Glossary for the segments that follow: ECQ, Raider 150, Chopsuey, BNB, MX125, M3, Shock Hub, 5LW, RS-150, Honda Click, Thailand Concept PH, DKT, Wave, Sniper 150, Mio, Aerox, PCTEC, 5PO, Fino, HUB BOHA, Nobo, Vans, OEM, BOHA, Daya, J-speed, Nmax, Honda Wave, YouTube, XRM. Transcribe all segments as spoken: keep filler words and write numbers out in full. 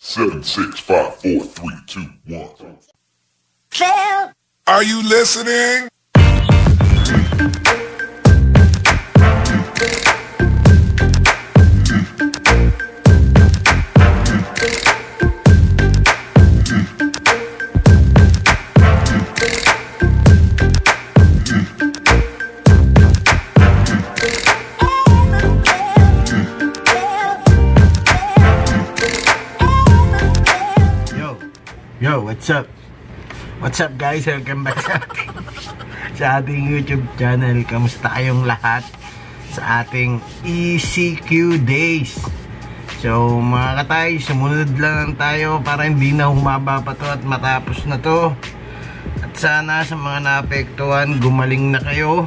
seven six five four three two one. Phil, are you listening? Yo, what's up? What's up guys? Welcome back sa ating, sa ating YouTube channel. Kamusta kayong lahat sa ating E C Q days? So mga katay, sumunod lang tayo para hindi na humaba pa to at matapos na to. At sana sa mga naapektuhan, gumaling na kayo.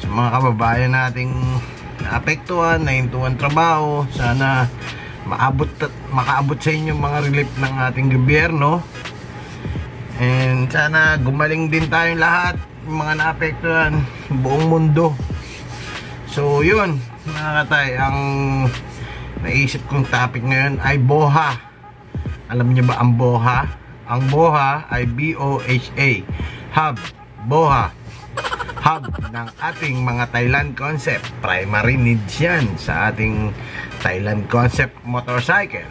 Sa mga kababayan nating naapektuhan, nahintuan trabaho, sana maabot at makaabot sa inyo mga relief ng ating gobyerno, and sana gumaling din tayong lahat, mga naapektuhan, buong mundo. So yun mga katay, ang naisip kong topic ngayon ay BOHA. Alam nyo ba ang BOHA? Ang BOHA ay B O H A, Hub, BOHA Hub ng ating mga Thailand Concept. Primary needs yan sa ating Thailand Concept motorcycle.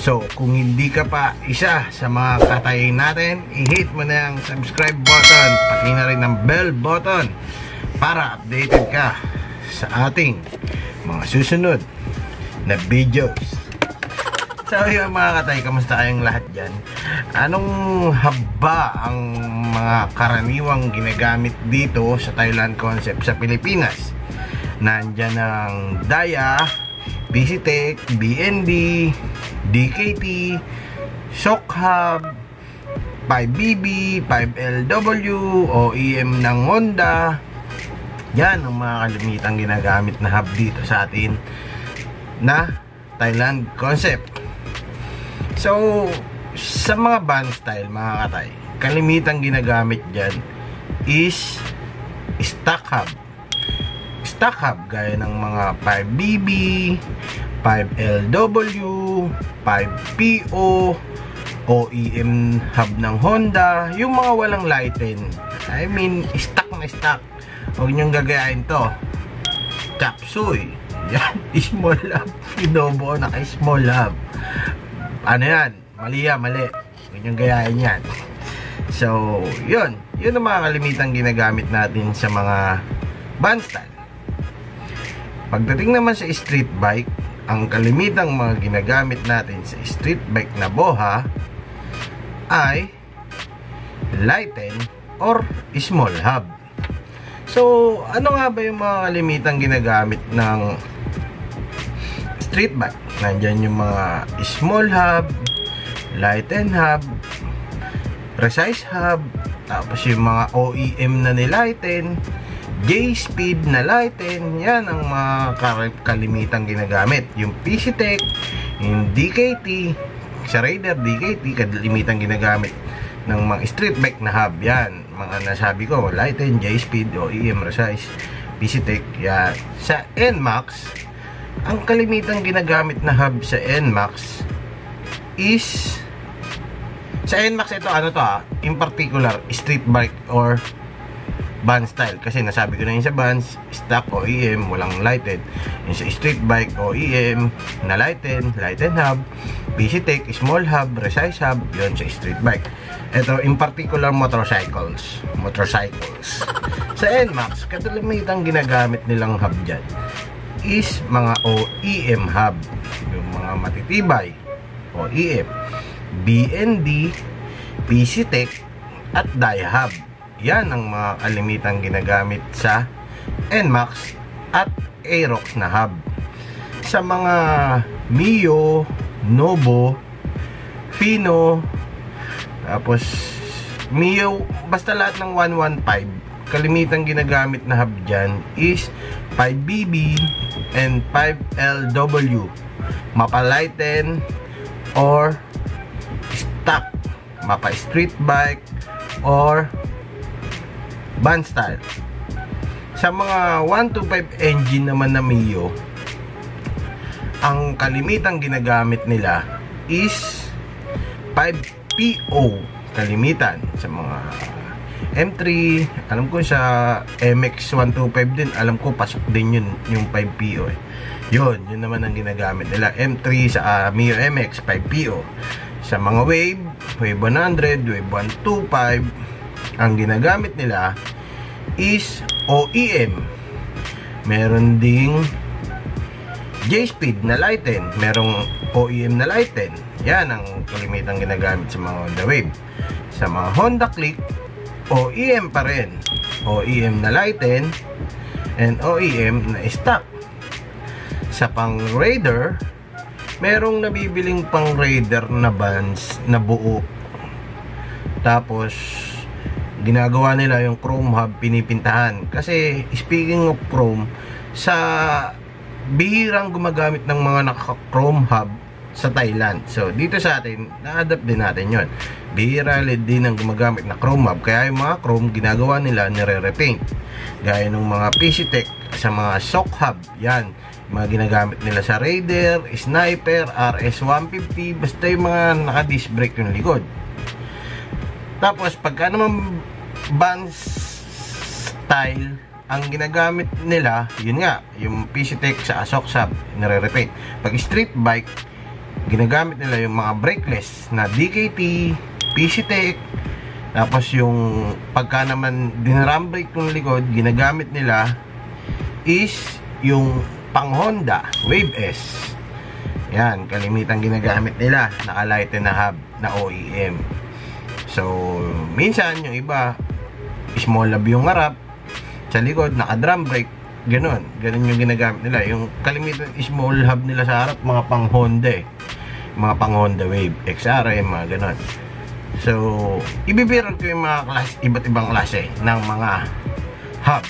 So kung hindi ka pa isa sa mga katayin natin, i-hit mo na ang subscribe button, pati na rin ang bell button para updated ka sa ating mga susunod na videos. So yun mga katay, kamusta kayong lahat dyan? Anong haba ang mga karaniwang ginagamit dito sa Thailand Concept sa Pilipinas? Nandyan ang Daya, P C T E C, B N B, D K T, Shock Hub, five B B, five L W, O E M ng Honda. Yan ang mga kalimitang ginagamit na hub dito sa atin na Thailand Concept. So sa mga van style mga katay, kalimitang ginagamit dyan is stock hub. Stock hub gaya ng mga five B B, five L W, five P O, O E M hub ng Honda, yung mga walang lighten. I mean, stock na stock. Huwag nyong gagayain to. Chapsuy. Yan, small hub. Nobo, naka-small hub. Ano yan? Mali yan, mali. Huwag nyong gayain yan. So, yun. Yun ang mga kalimitang ginagamit natin sa mga van style. Pagdating naman sa street bike, ang kalimitang mga ginagamit natin sa street bike na BOHA ay lighten or small hub. So, ano nga ba yung mga kalimitang ginagamit ng street bike? Nandyan yung mga small hub, lighten hub, resize hub, tapos yung mga O E M na nilighten, J-speed na lighten. Yan ang mga kalimitang ginagamit. Yung P C T E C, yung D K T, sa Raider D K T, kalimitang ginagamit ng mga street bike na hub. Yan, mga nasabi ko, lighten, J-speed, O E M, resize, P C T E C. Yan. Sa Nmax, ang kalimitang ginagamit na hub sa Nmax is, sa Nmax ito, ano to ha, in particular, street bike or van style, kasi nasabi ko na yun sa vans, stock O E M, walang lighted. Yung sa street bike, O E M na lighted, lighted hub, P C T E C, small hub, resize hub. Yun sa street bike. Ito in particular, motorcycles motorcycles sa Nmax, kadamitang ginagamit nilang hub dyan is mga O E M hub, yung mga matitibay O E M, B N D, P C T E C at Daya hub. Yan ang mga kalimitang ginagamit sa Nmax at Aerox na hub. Sa mga Mio, Nobo, Fino, tapos Mio, basta lahat ng one fifteen, kalimitang ginagamit na hub dyan is five B B and five L W. Mapalighten or stock, mapa street bike or van style. Sa mga one twenty-five engine naman na Mio, ang kalimitang ginagamit nila is five P O. Kalimitan sa mga M three, alam ko sa M X one twenty-five din, alam ko pasok din yun yung five P O eh. Yun, yun naman ang ginagamit nila, M three sa uh, Mio M X, five P O. Sa mga Wave, Wave one hundred, Wave one twenty-five, ang ginagamit nila is O E M. Meron ding J-speed na lighten, merong O E M na lighten. Yan ang kalimitang ginagamit sa mga Honda Wave. Sa mga Honda Click, O E M pa rin, O E M na lighten and O E M na stock. Sa pang Raider, merong nabibiling pang Raider na bands na buo, tapos ginagawa nila yung chrome hub, pinipintahan. Kasi speaking of chrome, sa bihirang gumagamit ng mga naka-chrome hub sa Thailand. So dito sa atin, na-adapt din natin yun. Bihira din ang gumagamit na chrome hub, kaya yung mga chrome ginagawa nila nire-repaint. Gaya ng mga P C T E C sa mga Shock Hub, yan mga ginagamit nila sa Raider, Sniper, R S one fifty, basta yung mga naka-disc brake yung likod. Tapos pagka naman band style ang ginagamit nila, yun nga, yung P C T E C sa Shock Hub, nire-repaint. Pag street bike, ginagamit nila yung mga brakeless na D K T, P C T E C. Tapos yung pagka naman dinaram brake ng likod, ginagamit nila is yung pang Honda Wave S. Yan, kalimitang ginagamit nila, naka-lighten na hub na O E M. So, minsan yung iba, small lab yung harap, sa likod naka drum brake, ganun ganun yung ginagamit nila. Yung kalimitan small hub nila sa harap, mga pang Honda eh. Mga pang Honda Wave, X R M, mga ganun. So ibibiral ko yung mga klas, iba't ibang klase ng mga hub.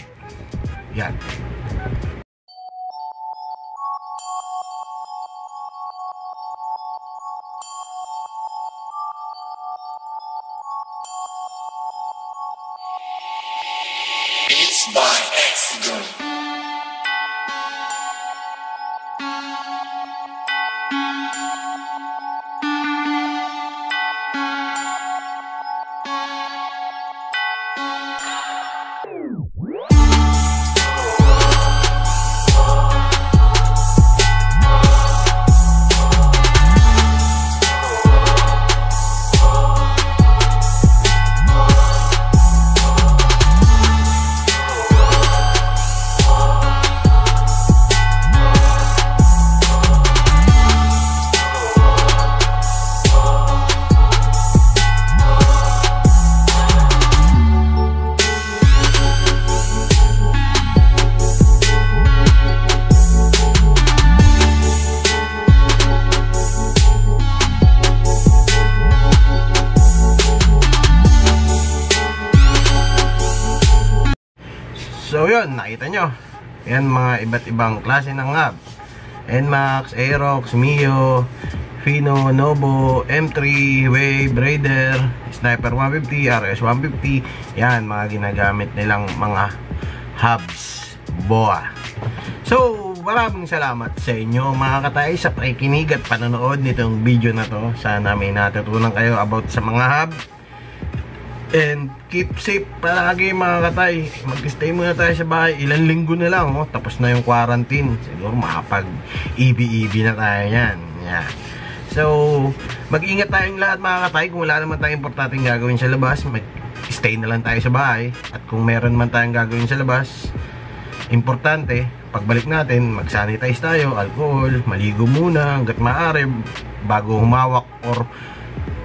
Yan. So yun, nakita nyo, yan mga iba't ibang klase ng hub. Nmax, Aerox, Mio, Fino, Nobo, M three, Wave, Raider, Sniper one fifty, R S one fifty. Yan mga ginagamit nilang mga hubs, B O H A. So maraming salamat sa inyo mga katay sa pakikinig at panonood nitong video na to. Sana may natutunan kayo about sa mga hub. And keep safe palagi mga katay. Mag-stay muna tayo sa bahay. Ilan linggo na lang, oh. Tapos na yung quarantine. Siguro makapag-E B E B na tayo yan. Yeah. So, mag-ingat tayong lahat mga katay. Kung wala naman tayong importanteng gagawin sa labas, mag-stay na lang tayo sa bahay. At kung meron man tayong gagawin sa labas, importante, pagbalik natin, mag-sanitize tayo, alcohol, maligo muna hanggat maaari bago humawak or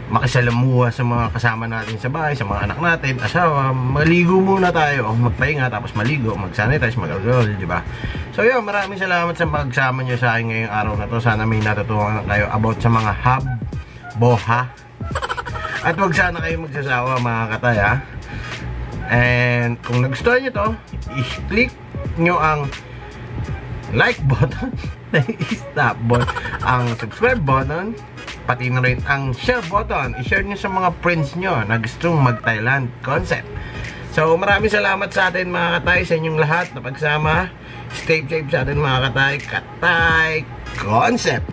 makisalamuha sa mga kasama natin sa bahay, sa mga anak natin, asawa. Maligo muna tayo, magpahinga, tapos maligo, magsanitize, mag-alcohol, di ba? So yun, maraming salamat sa pagsama nyo sa akin ngayong araw na to. Sana may natutunan kayo about sa mga hub, B O H A. At wag sana kayo magsasawa mga katay, ha? And kung nagustuhan nyo to, i-click nyo ang like button, i-stop button, ang subscribe button, pati na rin ang share button. I-share nyo sa mga friends nyo na gustong mag-Thailand Concept. So, maraming salamat sa atin mga katay, sa inyong lahat na pagsama. Stay safe sa atin mga katay, Katay Concept!